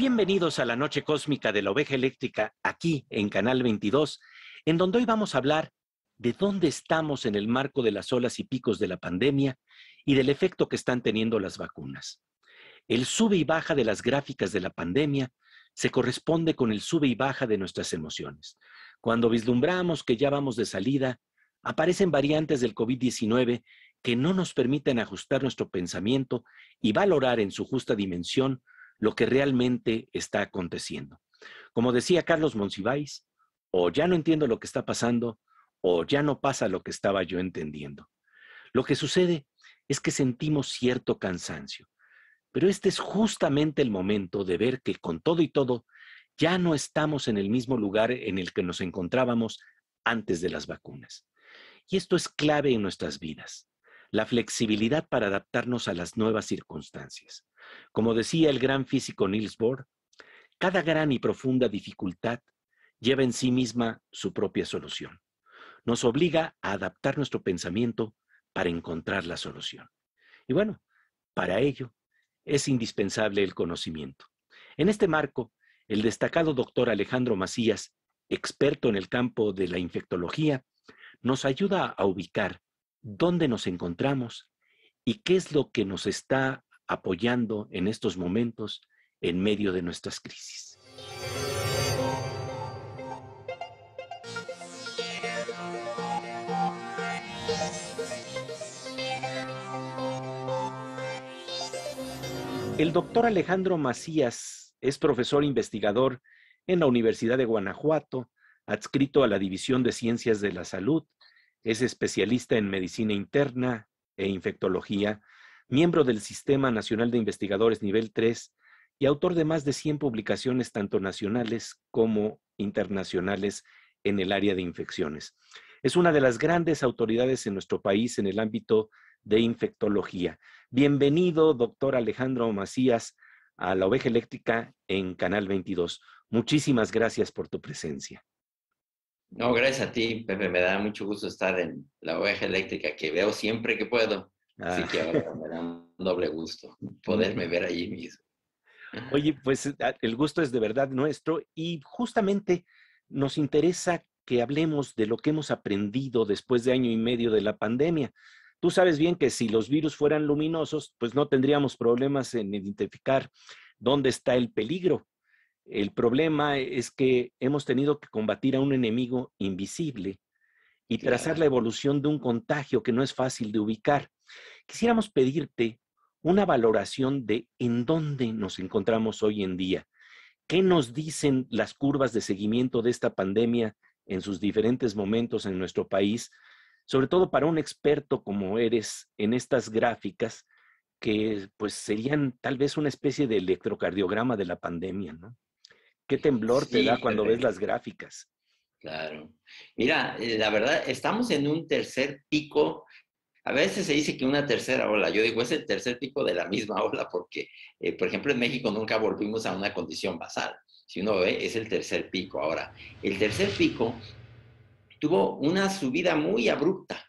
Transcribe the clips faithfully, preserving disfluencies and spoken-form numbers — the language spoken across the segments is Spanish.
Bienvenidos a la Noche Cósmica de la Oveja Eléctrica, aquí en Canal veintidós, en donde hoy vamos a hablar de dónde estamos en el marco de las olas y picos de la pandemia y del efecto que están teniendo las vacunas. El sube y baja de las gráficas de la pandemia se corresponde con el sube y baja de nuestras emociones. Cuando vislumbramos que ya vamos de salida, aparecen variantes del COVID diecinueve que no nos permiten ajustar nuestro pensamiento y valorar en su justa dimensión lo que realmente está aconteciendo. Como decía Carlos Monsiváis, o ya no entiendo lo que está pasando, o ya no pasa lo que estaba yo entendiendo. Lo que sucede es que sentimos cierto cansancio, pero este es justamente el momento de ver que con todo y todo ya no estamos en el mismo lugar en el que nos encontrábamos antes de las vacunas. Y esto es clave en nuestras vidas, la flexibilidad para adaptarnos a las nuevas circunstancias. Como decía el gran físico Niels Bohr, cada gran y profunda dificultad lleva en sí misma su propia solución. Nos obliga a adaptar nuestro pensamiento para encontrar la solución. Y bueno, para ello es indispensable el conocimiento. En este marco, el destacado doctor Alejandro Macías, experto en el campo de la infectología, nos ayuda a ubicar dónde nos encontramos y qué es lo que nos está apoyando en estos momentos en medio de nuestras crisis. El doctor Alejandro Macías es profesor investigador en la Universidad de Guanajuato, adscrito a la División de Ciencias de la Salud, es especialista en medicina interna e infectología, miembro del Sistema Nacional de Investigadores nivel tres y autor de más de cien publicaciones tanto nacionales como internacionales en el área de infecciones. Es una de las grandes autoridades en nuestro país en el ámbito de infectología. Bienvenido, doctor Alejandro Macías, a La Oveja Eléctrica en Canal veintidós. Muchísimas gracias por tu presencia. No, gracias a ti, Pepe. Me da mucho gusto estar en La Oveja Eléctrica, que veo siempre que puedo. Ah. Así que ahora me da un doble gusto poderme ver allí mismo. Oye, pues el gusto es de verdad nuestro y justamente nos interesa que hablemos de lo que hemos aprendido después de año y medio de la pandemia. Tú sabes bien que si los virus fueran luminosos, pues no tendríamos problemas en identificar dónde está el peligro. El problema es que hemos tenido que combatir a un enemigo invisible y trazar la evolución de un contagio que no es fácil de ubicar. Quisiéramos pedirte una valoración de en dónde nos encontramos hoy en día. ¿Qué nos dicen las curvas de seguimiento de esta pandemia en sus diferentes momentos en nuestro país? Sobre todo para un experto como eres en estas gráficas que pues serían tal vez una especie de electrocardiograma de la pandemia, ¿no? ¿Qué temblor te sí, da cuando perfecto. Ves las gráficas? Claro. Mira, la verdad, estamos en un tercer pico. A veces se dice que una tercera ola. Yo digo, es el tercer pico de la misma ola porque, eh, por ejemplo, en México nunca volvimos a una condición basal. Si uno ve, es el tercer pico. Ahora, el tercer pico tuvo una subida muy abrupta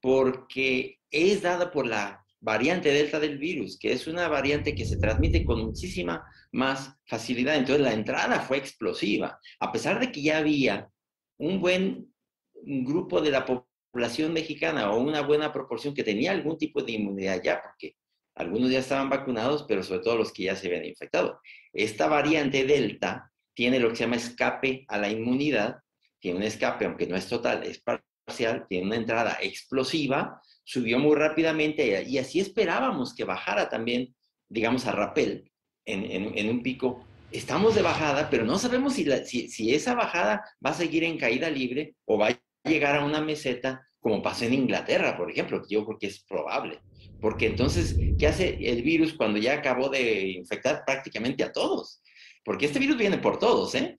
porque es dada por la variante Delta del virus, que es una variante que se transmite con muchísima más facilidad. Entonces, la entrada fue explosiva. A pesar de que ya había un buen grupo de la población mexicana o una buena proporción que tenía algún tipo de inmunidad ya, porque algunos ya estaban vacunados, pero sobre todo los que ya se habían infectado. Esta variante Delta tiene lo que se llama escape a la inmunidad. Tiene un escape, aunque no es total, es parcial, tiene una entrada explosiva, subió muy rápidamente y así esperábamos que bajara también, digamos, a rapel en, en, en un pico. Estamos de bajada, pero no sabemos si, la, si, si esa bajada va a seguir en caída libre o va a llegar a una meseta, como pasó en Inglaterra, por ejemplo, que yo creo que es probable. Porque entonces, ¿qué hace el virus cuando ya acabó de infectar prácticamente a todos? Porque este virus viene por todos, ¿eh?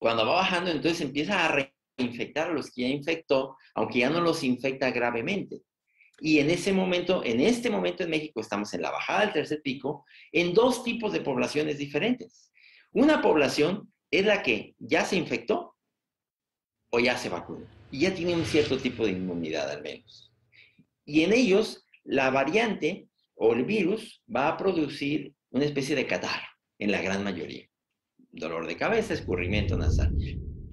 Cuando va bajando, entonces empieza a reinfectar a los que ya infectó, aunque ya no los infecta gravemente. Y en ese momento, en este momento en México, estamos en la bajada del tercer pico, en dos tipos de poblaciones diferentes. Una población es la que ya se infectó o ya se vacunó, y ya tiene un cierto tipo de inmunidad al menos. Y en ellos, la variante o el virus va a producir una especie de catarro. en la gran mayoría. Dolor de cabeza, escurrimiento nasal.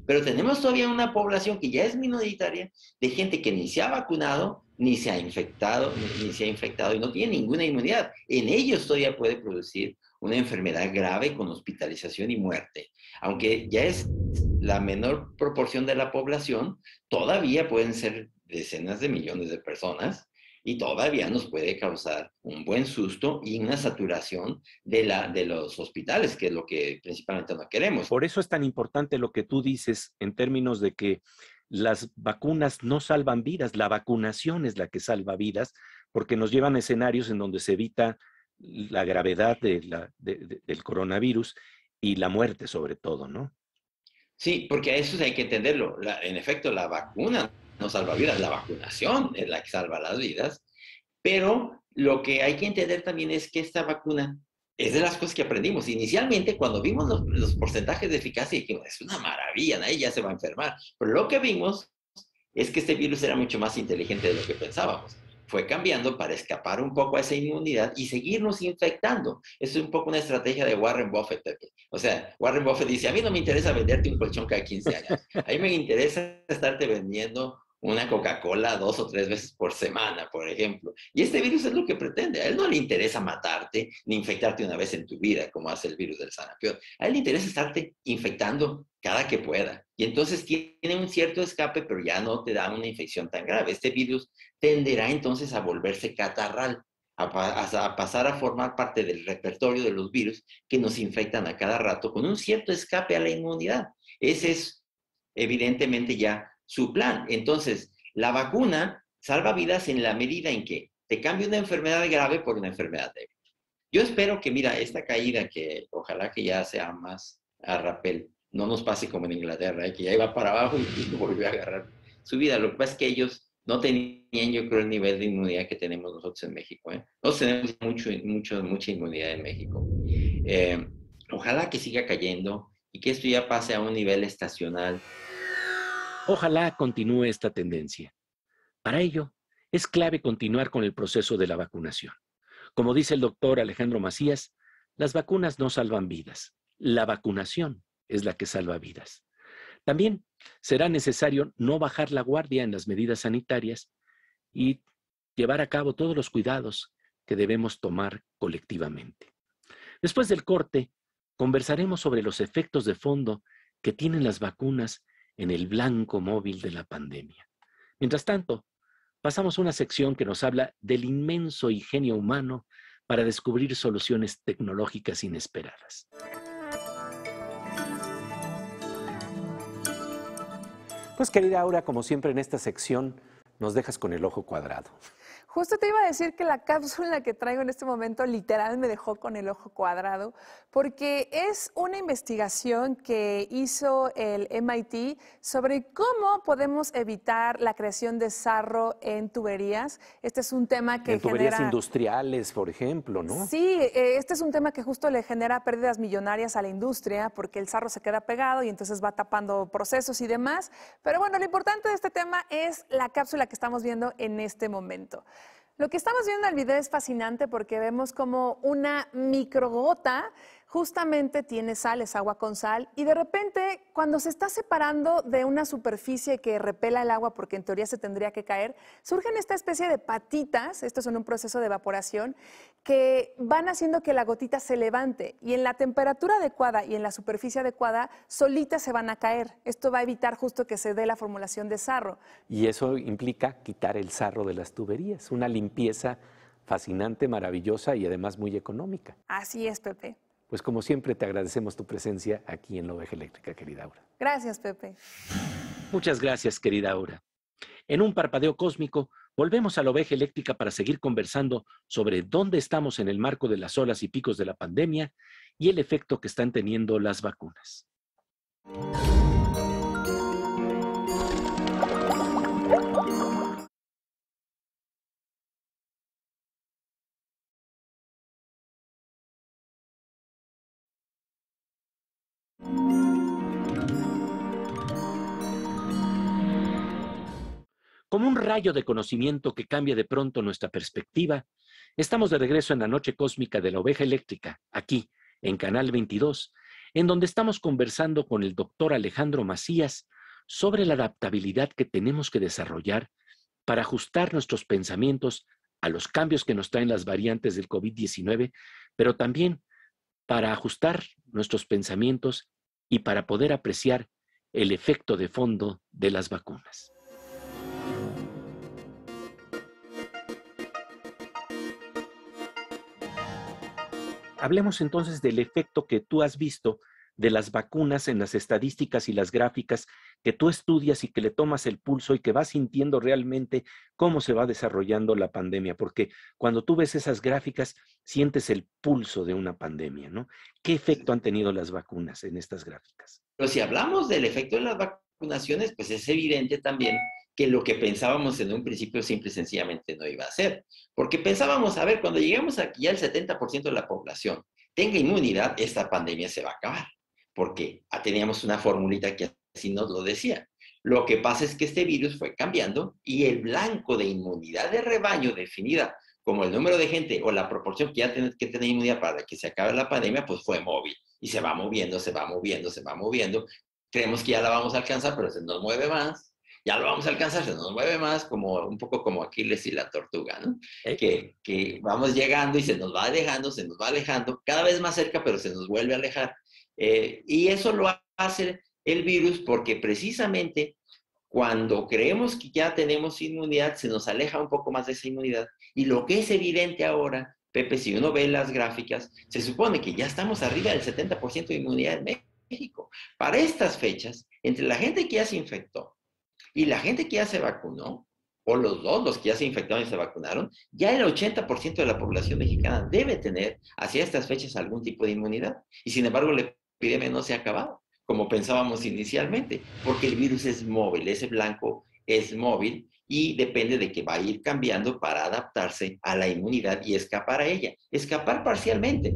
Pero tenemos todavía una población que ya es minoritaria de gente que ni se ha vacunado, ni se ha infectado, ni, ni se ha infectado y no tiene ninguna inmunidad. En ellos todavía puede producir una enfermedad grave con hospitalización y muerte. Aunque ya es la menor proporción de la población, todavía pueden ser decenas de millones de personas y todavía nos puede causar un buen susto y una saturación de, la, de los hospitales, que es lo que principalmente no queremos. Por eso es tan importante lo que tú dices en términos de que las vacunas no salvan vidas, la vacunación es la que salva vidas, porque nos llevan a escenarios en donde se evita la gravedad de la, de, de, del coronavirus y la muerte sobre todo, ¿no? Sí, porque eso hay que entenderlo. La, en efecto, la vacuna no salva vidas, la vacunación es la que salva las vidas, pero lo que hay que entender también es que esta vacuna es de las cosas que aprendimos. Inicialmente, cuando vimos los, los porcentajes de eficacia, dijimos, es una maravilla, nadie ya se va a enfermar. Pero lo que vimos es que este virus era mucho más inteligente de lo que pensábamos. Fue cambiando para escapar un poco a esa inmunidad y seguirnos infectando. Es un poco una estrategia de Warren Buffett, Pepe. O sea, Warren Buffett dice, a mí no me interesa venderte un colchón cada quince años. A mí me interesa estarte vendiendo una Coca-Cola dos o tres veces por semana, por ejemplo. Y este virus es lo que pretende. A él no le interesa matarte ni infectarte una vez en tu vida, como hace el virus del sarampión. A él le interesa estarte infectando cada que pueda. Y entonces tiene un cierto escape, pero ya no te da una infección tan grave. Este virus tenderá entonces a volverse catarral, a, pa a pasar a formar parte del repertorio de los virus que nos infectan a cada rato con un cierto escape a la inmunidad. Ese es evidentemente ya su plan. Entonces, la vacuna salva vidas en la medida en que te cambia una enfermedad grave por una enfermedad débil. Yo espero que, mira, esta caída que ojalá que ya sea más a rapel, no nos pase como en Inglaterra, ¿eh? Que ya iba para abajo y volvió a agarrar su vida. Lo que pasa es que ellos no tenían, yo creo, el nivel de inmunidad que tenemos nosotros en México, ¿eh? No tenemos mucho, mucho, mucha inmunidad en México. Eh, ojalá que siga cayendo y que esto ya pase a un nivel estacional. Ojalá continúe esta tendencia. Para ello, es clave continuar con el proceso de la vacunación. Como dice el doctor Alejandro Macías, las vacunas no salvan vidas. La vacunación es la que salva vidas. También será necesario no bajar la guardia en las medidas sanitarias y llevar a cabo todos los cuidados que debemos tomar colectivamente. Después del corte, conversaremos sobre los efectos de fondo que tienen las vacunas en el blanco móvil de la pandemia. Mientras tanto, pasamos a una sección que nos habla del inmenso ingenio humano para descubrir soluciones tecnológicas inesperadas. Pues querida Aura, como siempre en esta sección, nos dejas con el ojo cuadrado. Justo te iba a decir que la cápsula que traigo en este momento literal me dejó con el ojo cuadrado, porque es una investigación que hizo el M I T sobre cómo podemos evitar la creación de sarro en tuberías. Este es un tema que genera... En tuberías genera... industriales, por ejemplo, ¿no? Sí, este es un tema que justo le genera pérdidas millonarias a la industria, porque el sarro se queda pegado y entonces va tapando procesos y demás. Pero bueno, lo importante de este tema es la cápsula que estamos viendo en este momento. Lo que estamos viendo en el video es fascinante porque vemos como una microgota justamente tiene sal, es agua con sal, y de repente cuando se está separando de una superficie que repela el agua porque en teoría se tendría que caer, surgen esta especie de patitas, esto es un proceso de evaporación, que van haciendo que la gotita se levante y en la temperatura adecuada y en la superficie adecuada solitas se van a caer. Esto va a evitar justo que se dé la formulación de sarro. Y eso implica quitar el sarro de las tuberías, una limpieza fascinante, maravillosa y además muy económica. Así es, Pepe. Pues como siempre te agradecemos tu presencia aquí en La Oveja Eléctrica, querida Aura. Gracias, Pepe. Muchas gracias, querida Aura. En un parpadeo cósmico, volvemos a La Oveja Eléctrica para seguir conversando sobre dónde estamos en el marco de las olas y picos de la pandemia y el efecto que están teniendo las vacunas. Como un rayo de conocimiento que cambia de pronto nuestra perspectiva, estamos de regreso en la noche cósmica de la Oveja Eléctrica, aquí, en Canal veintidós, en donde estamos conversando con el doctor Alejandro Macías sobre la adaptabilidad que tenemos que desarrollar para ajustar nuestros pensamientos a los cambios que nos traen las variantes del COVID diecinueve, pero también para ajustar nuestros pensamientos y para poder apreciar el efecto de fondo de las vacunas. Hablemos entonces del efecto que tú has visto de las vacunas en las estadísticas y las gráficas que tú estudias y que le tomas el pulso y que vas sintiendo realmente cómo se va desarrollando la pandemia, porque cuando tú ves esas gráficas sientes el pulso de una pandemia, ¿no? ¿Qué efecto han tenido las vacunas en estas gráficas? Pero si hablamos del efecto de las vacunaciones, pues es evidente también que lo que pensábamos en un principio simple y sencillamente no iba a ser. Porque pensábamos, a ver, cuando lleguemos aquí al setenta por ciento de la población tenga inmunidad, esta pandemia se va a acabar. Porque teníamos una formulita que así nos lo decía. Lo que pasa es que este virus fue cambiando y el blanco de inmunidad de rebaño definida como el número de gente o la proporción que ya tiene que tener inmunidad para que se acabe la pandemia, pues fue móvil. Y se va moviendo, se va moviendo, se va moviendo. Creemos que ya la vamos a alcanzar, pero se nos mueve más. Ya lo vamos a alcanzar, se nos mueve más, como un poco como Aquiles y la tortuga, ¿no? ¿Eh? Que, que vamos llegando y se nos va alejando, se nos va alejando, cada vez más cerca, pero se nos vuelve a alejar. Eh, y eso lo hace el virus porque precisamente cuando creemos que ya tenemos inmunidad, se nos aleja un poco más de esa inmunidad. Y lo que es evidente ahora, Pepe, si uno ve las gráficas, se supone que ya estamos arriba del setenta por ciento de inmunidad en México. Para estas fechas, entre la gente que ya se infectó, y la gente que ya se vacunó, o los dos, los que ya se infectaron y se vacunaron, ya el ochenta por ciento de la población mexicana debe tener hacia estas fechas algún tipo de inmunidad. Y sin embargo, la epidemia no se ha acabado, como pensábamos inicialmente, porque el virus es móvil, ese blanco es móvil y depende de que va a ir cambiando para adaptarse a la inmunidad y escapar a ella. Escapar parcialmente,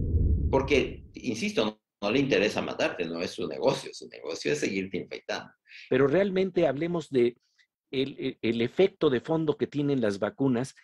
porque, insisto, no, no le interesa matarte, no es su negocio, su negocio es seguirte infectando. Pero realmente hablemos de el, el efecto de fondo que tienen las vacunas,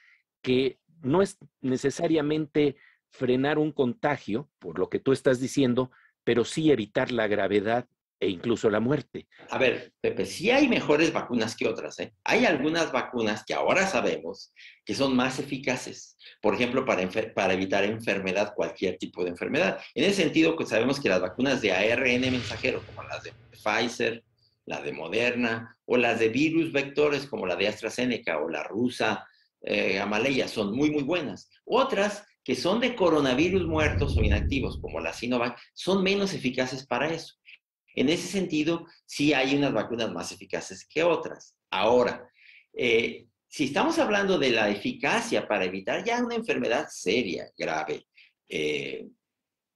que no es necesariamente frenar un contagio, por lo que tú estás diciendo, pero sí evitar la gravedad e incluso la muerte. A ver, Pepe, sí hay mejores vacunas que otras, ¿eh? Hay algunas vacunas que ahora sabemos que son más eficaces. Por ejemplo, para, para evitar enfermedad, cualquier tipo de enfermedad. En ese sentido, pues sabemos que las vacunas de A R N mensajero, como las de Pfizer, la de Moderna, o las de virus vectores como la de AstraZeneca o la rusa eh, Gamaleya, son muy, muy buenas. Otras que son de coronavirus muertos o inactivos, como la Sinovac, son menos eficaces para eso. En ese sentido, sí hay unas vacunas más eficaces que otras. Ahora, eh, si estamos hablando de la eficacia para evitar ya una enfermedad seria, grave, eh,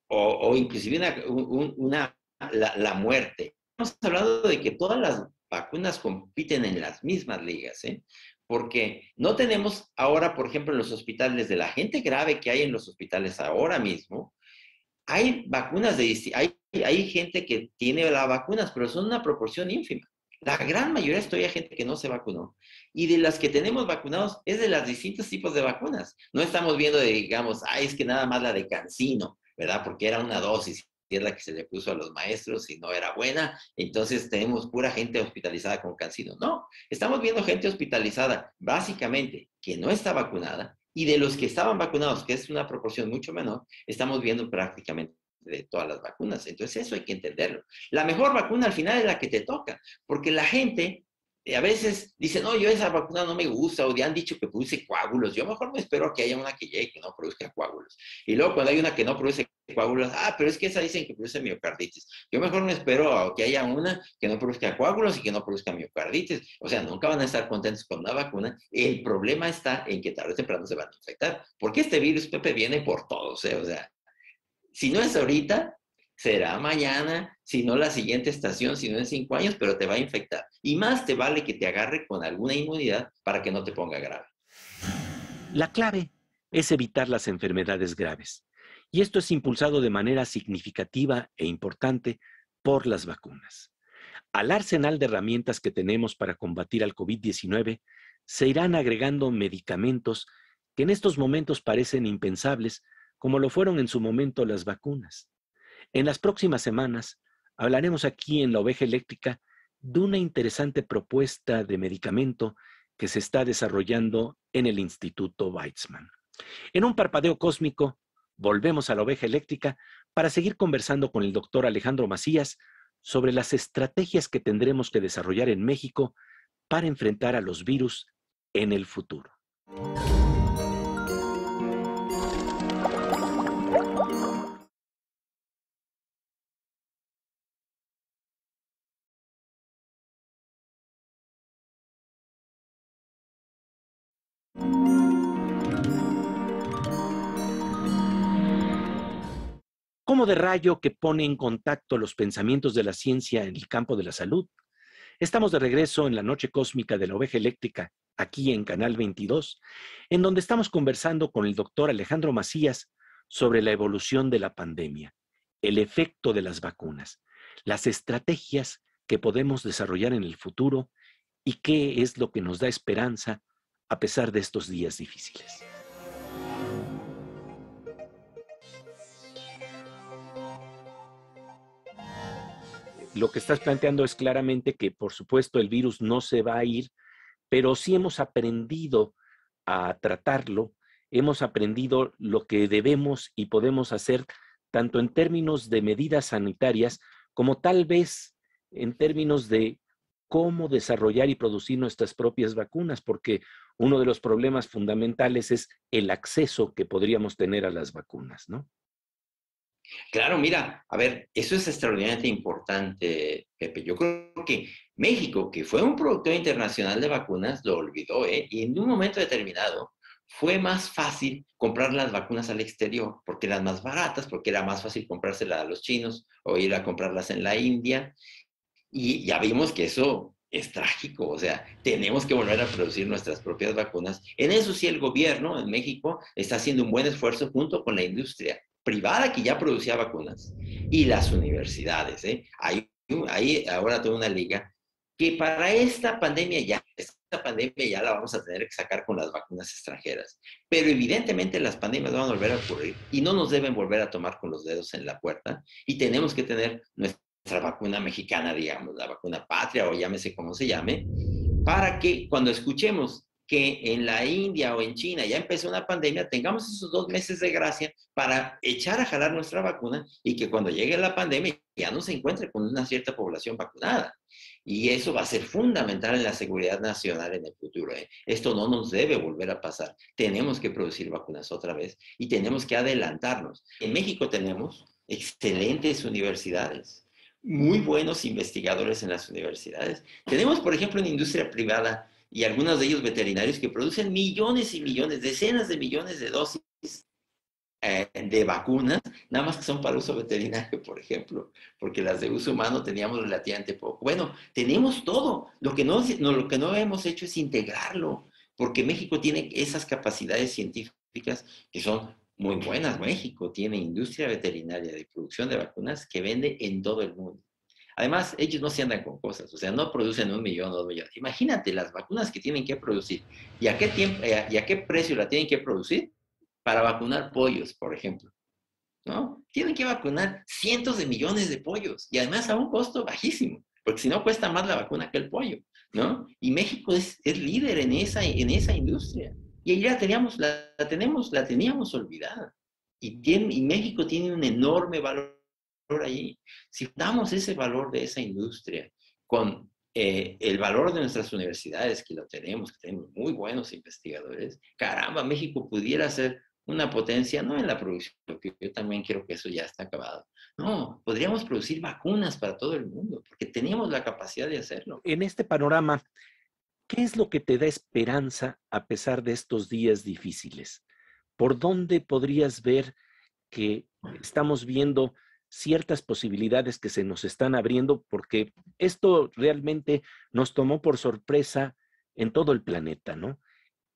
o, o inclusive una, un, una, la, la muerte, estamos hablando de que todas las vacunas compiten en las mismas ligas, ¿eh? Porque no tenemos ahora, por ejemplo, en los hospitales, de la gente grave que hay en los hospitales ahora mismo, hay vacunas, de, hay, hay gente que tiene las vacunas, pero son una proporción ínfima. La gran mayoría es todavía gente que no se vacunó. Y de las que tenemos vacunados es de los distintos tipos de vacunas. No estamos viendo, de, digamos, ay, es que nada más la de CanSino, ¿verdad? Porque era una dosis. Es la que se le puso a los maestros y no era buena, entonces tenemos pura gente hospitalizada con CanSino. No, estamos viendo gente hospitalizada básicamente que no está vacunada, y de los que estaban vacunados, que es una proporción mucho menor, estamos viendo prácticamente de todas las vacunas. Entonces eso hay que entenderlo. La mejor vacuna al final es la que te toca, porque la gente a veces dice, no, yo esa vacuna no me gusta, o ya han dicho que produce coágulos, yo mejor me espero a que haya una que llegue que no produzca coágulos. Y luego cuando hay una que no produce coágulos, ah, pero es que esa dicen que produce miocarditis. Yo mejor me espero a que haya una que no produzca coágulos y que no produzca miocarditis. O sea, nunca van a estar contentos con una vacuna. El problema está en que tarde o temprano se van a infectar. Porque este virus, Pepe, viene por todos, ¿eh? O sea, si no es ahorita, será mañana, si no la siguiente estación, si no en cinco años, pero te va a infectar. Y más te vale que te agarre con alguna inmunidad para que no te ponga grave. La clave es evitar las enfermedades graves. Y esto es impulsado de manera significativa e importante por las vacunas. Al arsenal de herramientas que tenemos para combatir al COVID diecinueve, se irán agregando medicamentos que en estos momentos parecen impensables, como lo fueron en su momento las vacunas. En las próximas semanas hablaremos aquí en La Oveja Eléctrica de una interesante propuesta de medicamento que se está desarrollando en el Instituto Weizmann. En un parpadeo cósmico, volvemos a La Oveja Eléctrica para seguir conversando con el doctor Alejandro Macías sobre las estrategias que tendremos que desarrollar en México para enfrentar a los virus en el futuro. ¿Cómo de rayo que pone en contacto los pensamientos de la ciencia en el campo de la salud? Estamos de regreso en la Noche Cósmica de la Oveja Eléctrica, aquí en Canal veintidós, en donde estamos conversando con el doctor Alejandro Macías sobre la evolución de la pandemia, el efecto de las vacunas, las estrategias que podemos desarrollar en el futuro y qué es lo que nos da esperanza a pesar de estos días difíciles. Lo que estás planteando es claramente que, por supuesto, el virus no se va a ir, pero sí hemos aprendido a tratarlo, hemos aprendido lo que debemos y podemos hacer, tanto en términos de medidas sanitarias, como tal vez en términos de cómo desarrollar y producir nuestras propias vacunas, porque uno de los problemas fundamentales es el acceso que podríamos tener a las vacunas, ¿no? Claro, mira, a ver, eso es extraordinariamente importante, Pepe. Yo creo que México, que fue un productor internacional de vacunas, lo olvidó, ¿eh? Y en un momento determinado fue más fácil comprar las vacunas al exterior, porque eran más baratas, porque era más fácil comprárselas a los chinos o ir a comprarlas en la India. Y ya vimos que eso es trágico, o sea, tenemos que volver a producir nuestras propias vacunas. En eso sí el gobierno en México está haciendo un buen esfuerzo junto con la industria privada que ya producía vacunas, y las universidades, ¿eh? Hay, hay ahora toda una liga que para esta pandemia ya, esta pandemia ya la vamos a tener que sacar con las vacunas extranjeras. Pero evidentemente las pandemias van a volver a ocurrir y no nos deben volver a tomar con los dedos en la puerta, y tenemos que tener nuestra vacuna mexicana, digamos, la vacuna patria o llámese como se llame, para que cuando escuchemos que en la India o en China ya empezó una pandemia, tengamos esos dos meses de gracia para echar a jalar nuestra vacuna y que cuando llegue la pandemia ya no se encuentre con una cierta población vacunada. Y eso va a ser fundamental en la seguridad nacional en el futuro, ¿eh? Esto no nos debe volver a pasar. Tenemos que producir vacunas otra vez y tenemos que adelantarnos. En México tenemos excelentes universidades, muy buenos investigadores en las universidades. Tenemos, por ejemplo, en industria privada, y algunos de ellos veterinarios que producen millones y millones, decenas de millones de dosis eh, de vacunas, nada más que son para uso veterinario, por ejemplo, porque las de uso humano teníamos relativamente poco. Bueno, tenemos todo. Lo que no, no, lo que no hemos hecho es integrarlo, porque México tiene esas capacidades científicas que son muy buenas. México tiene industria veterinaria de producción de vacunas que vende en todo el mundo. Además, ellos no se andan con cosas, o sea, no producen un millón o dos millones. Imagínate las vacunas que tienen que producir y a qué tiempo, eh, y a qué precio la tienen que producir para vacunar pollos, por ejemplo, ¿no? Tienen que vacunar cientos de millones de pollos y además a un costo bajísimo, porque si no cuesta más la vacuna que el pollo, ¿no? Y México es, es líder en esa, en esa industria y ahí la teníamos, la, la tenemos, la teníamos olvidada y, tiene, y México tiene un enorme valor allí. Si damos ese valor de esa industria con eh, el valor de nuestras universidades, que lo tenemos, que tenemos muy buenos investigadores, caramba, México pudiera ser una potencia, no en la producción, porque yo también creo que eso ya está acabado. No, podríamos producir vacunas para todo el mundo, porque tenemos la capacidad de hacerlo. En este panorama, ¿qué es lo que te da esperanza a pesar de estos días difíciles? ¿Por dónde podrías ver que estamos viendo ciertas posibilidades que se nos están abriendo, porque esto realmente nos tomó por sorpresa en todo el planeta, ¿no?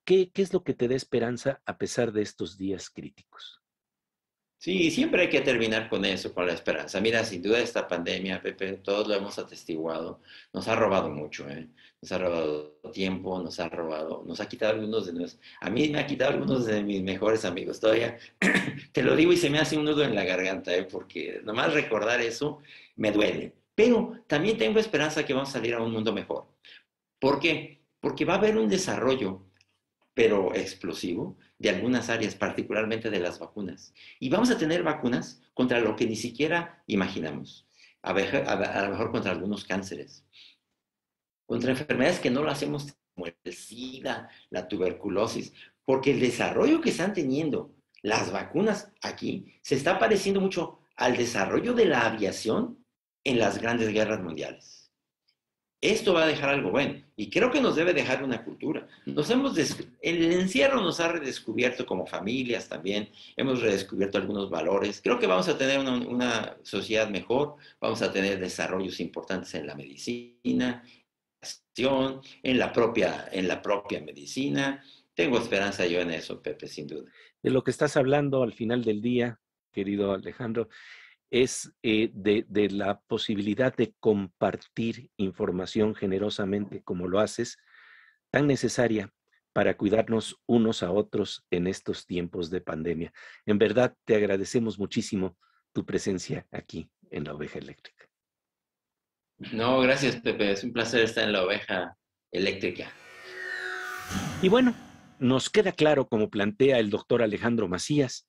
¿Qué, qué es lo que te da esperanza a pesar de estos días críticos? Sí, siempre hay que terminar con eso, con la esperanza. Mira, sin duda esta pandemia, Pepe, todos lo hemos atestiguado, nos ha robado mucho, ¿eh? Nos ha robado tiempo, nos ha robado, nos ha quitado algunos de nuestros, a mí me ha quitado algunos de mis mejores amigos, todavía te lo digo y se me hace un nudo en la garganta, ¿eh? Porque nomás recordar eso me duele. Pero también tengo esperanza que vamos a salir a un mundo mejor. ¿Por qué? Porque va a haber un desarrollo, pero explosivo, de algunas áreas, particularmente de las vacunas. Y vamos a tener vacunas contra lo que ni siquiera imaginamos. A, veja, a, a lo mejor contra algunos cánceres. Contra enfermedades que no las hemos tenido, como el SIDA, la tuberculosis. Porque el desarrollo que están teniendo las vacunas aquí se está pareciendo mucho al desarrollo de la aviación en las grandes guerras mundiales. Esto va a dejar algo bueno, y creo que nos debe dejar una cultura. Nos hemos el encierro nos ha redescubierto como familias también, hemos redescubierto algunos valores. Creo que vamos a tener una, una sociedad mejor, vamos a tener desarrollos importantes en la medicina, en la propia, en la propia medicina. Tengo esperanza yo en eso, Pepe, sin duda. De lo que estás hablando al final del día, querido Alejandro, es eh, de, de la posibilidad de compartir información generosamente, como lo haces, tan necesaria para cuidarnos unos a otros en estos tiempos de pandemia. En verdad, te agradecemos muchísimo tu presencia aquí en La Oveja Eléctrica. No, gracias, Pepe. Es un placer estar en La Oveja Eléctrica. Y bueno, nos queda claro, como plantea el doctor Alejandro Macías,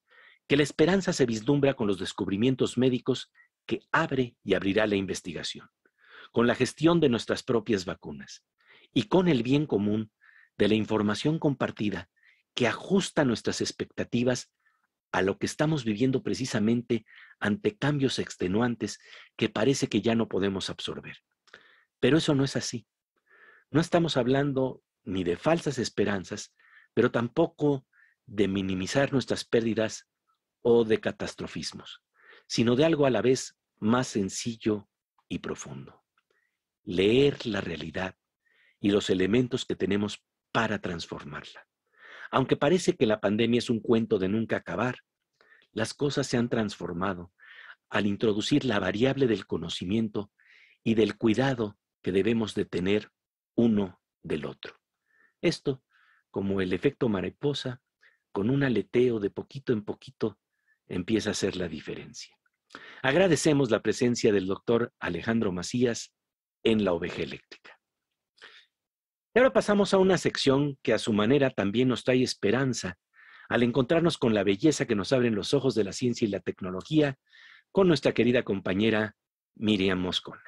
que la esperanza se vislumbra con los descubrimientos médicos que abre y abrirá la investigación, con la gestión de nuestras propias vacunas y con el bien común de la información compartida que ajusta nuestras expectativas a lo que estamos viviendo precisamente ante cambios extenuantes que parece que ya no podemos absorber. Pero eso no es así. No estamos hablando ni de falsas esperanzas, pero tampoco de minimizar nuestras pérdidas o de catastrofismos, sino de algo a la vez más sencillo y profundo. Leer la realidad y los elementos que tenemos para transformarla. Aunque parece que la pandemia es un cuento de nunca acabar, las cosas se han transformado al introducir la variable del conocimiento y del cuidado que debemos de tener uno del otro. Esto, como el efecto mariposa, con un aleteo de poquito en poquito, empieza a hacer la diferencia. Agradecemos la presencia del doctor Alejandro Macías en La Oveja Eléctrica. Y ahora pasamos a una sección que a su manera también nos trae esperanza al encontrarnos con la belleza que nos abren los ojos de la ciencia y la tecnología con nuestra querida compañera Miriam Moscona.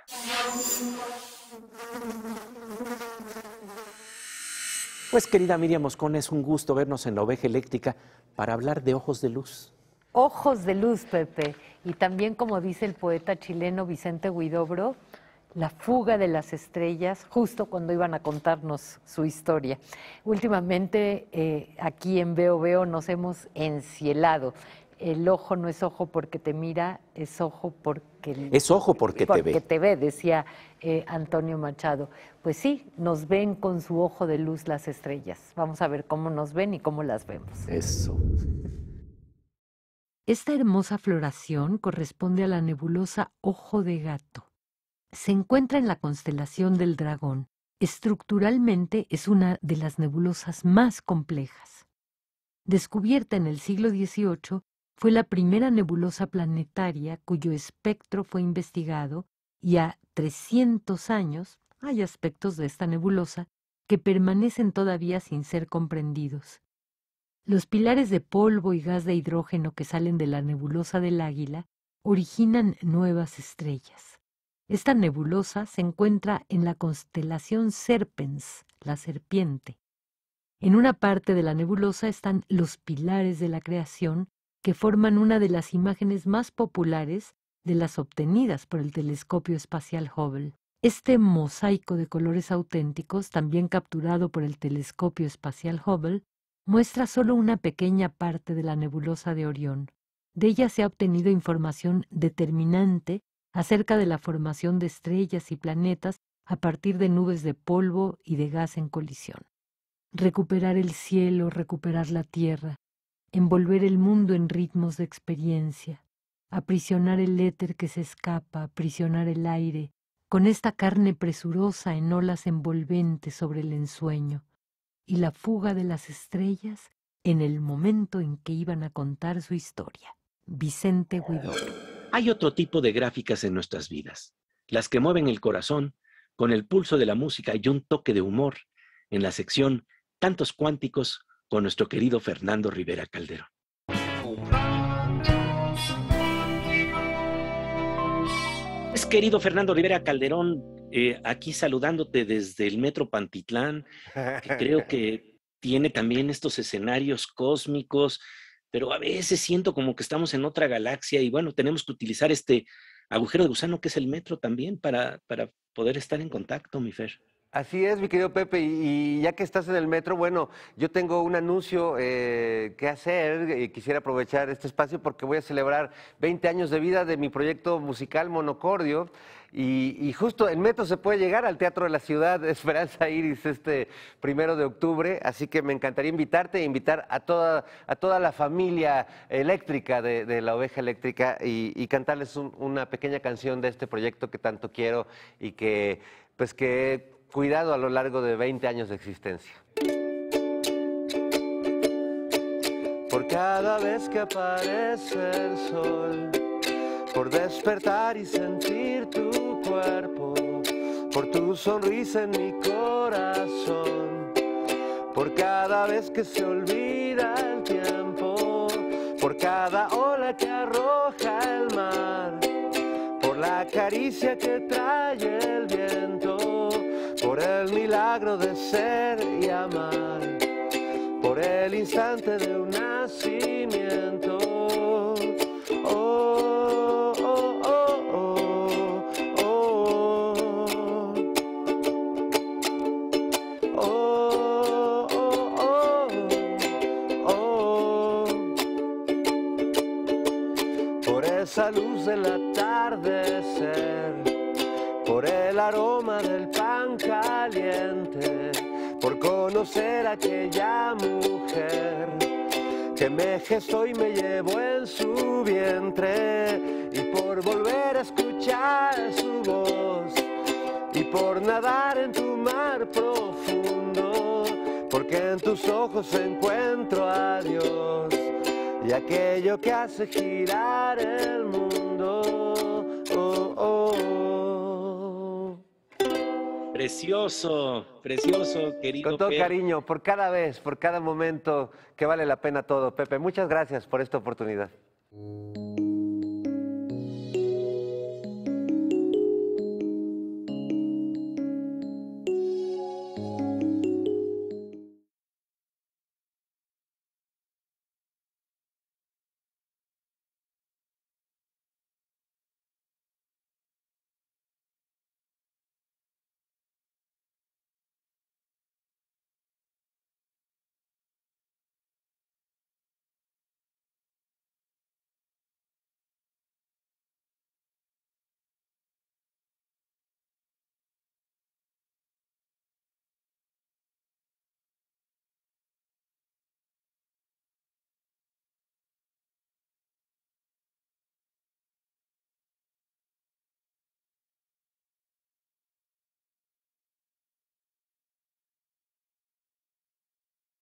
Pues querida Miriam Moscona, es un gusto vernos en La Oveja Eléctrica para hablar de ojos de luz. Ojos de luz, Pepe. Y también, como dice el poeta chileno Vicente Huidobro, la fuga de las estrellas, justo cuando iban a contarnos su historia. Últimamente, eh, aquí en Veo Veo nos hemos encielado. El ojo no es ojo porque te mira, es ojo porque... Es ojo porque, porque te ve. Porque te ve, decía eh, Antonio Machado. Pues sí, nos ven con su ojo de luz las estrellas. Vamos a ver cómo nos ven y cómo las vemos. Eso. Esta hermosa floración corresponde a la nebulosa Ojo de Gato. Se encuentra en la constelación del Dragón. Estructuralmente es una de las nebulosas más complejas. Descubierta en el siglo dieciocho, fue la primera nebulosa planetaria cuyo espectro fue investigado y a trescientos años hay aspectos de esta nebulosa que permanecen todavía sin ser comprendidos. Los pilares de polvo y gas de hidrógeno que salen de la nebulosa del Águila originan nuevas estrellas. Esta nebulosa se encuentra en la constelación Serpens, la serpiente. En una parte de la nebulosa están los pilares de la creación, que forman una de las imágenes más populares de las obtenidas por el telescopio espacial Hubble. Este mosaico de colores auténticos, también capturado por el telescopio espacial Hubble, muestra solo una pequeña parte de la nebulosa de Orión. De ella se ha obtenido información determinante acerca de la formación de estrellas y planetas a partir de nubes de polvo y de gas en colisión. Recuperar el cielo, recuperar la tierra, envolver el mundo en ritmos de experiencia, aprisionar el éter que se escapa, aprisionar el aire, con esta carne presurosa en olas envolventes sobre el ensueño, y la fuga de las estrellas en el momento en que iban a contar su historia. Vicente Huidobro. Hay otro tipo de gráficas en nuestras vidas, las que mueven el corazón, con el pulso de la música y un toque de humor, en la sección Tantos Cuánticos, con nuestro querido Fernando Rivera Calderón. Pues, querido Fernando Rivera Calderón, eh, aquí saludándote desde el Metro Pantitlán, que creo que tiene también estos escenarios cósmicos, pero a veces siento como que estamos en otra galaxia y bueno, tenemos que utilizar este agujero de gusano que es el metro también para, para poder estar en contacto, mi Fer. Así es, mi querido Pepe, y ya que estás en el metro, bueno, yo tengo un anuncio eh, que hacer y quisiera aprovechar este espacio porque voy a celebrar veinte años de vida de mi proyecto musical Monocordio. Y, y justo en metro se puede llegar al Teatro de la Ciudad Esperanza Iris este primero de octubre, así que me encantaría invitarte e invitar a toda, a toda la familia eléctrica de, de la Oveja Eléctrica y, y cantarles un, una pequeña canción de este proyecto que tanto quiero y que, pues que... cuidado a lo largo de veinte años de existencia. Por cada vez que aparece el sol, por despertar y sentir tu cuerpo, por tu sonrisa en mi corazón, por cada vez que se olvida el tiempo, por cada ola que arroja el mar, por la caricia que trae el viento, por el milagro de ser y amar, por el instante de un nacimiento. Oh, oh, oh, oh, oh, oh, oh, oh, oh, oh, oh. Por esa luz del atardecer, por el aroma del pan caliente, por conocer a aquella mujer que me gestó y me llevó en su vientre, y por volver a escuchar su voz, y por nadar en tu mar profundo, porque en tus ojos encuentro a Dios y aquello que hace girar el mundo. Oh, oh, oh. Precioso, precioso, querido. Con todo Pepe. Cariño, por cada vez, por cada momento, que vale la pena todo, Pepe. Muchas gracias por esta oportunidad.